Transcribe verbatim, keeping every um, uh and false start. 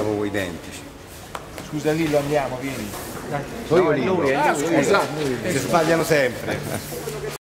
proprio identici. Scusa Lillo, andiamo, vieni. No, no, Lillo. Lillo. Ah, scusa, si sbagliano sempre.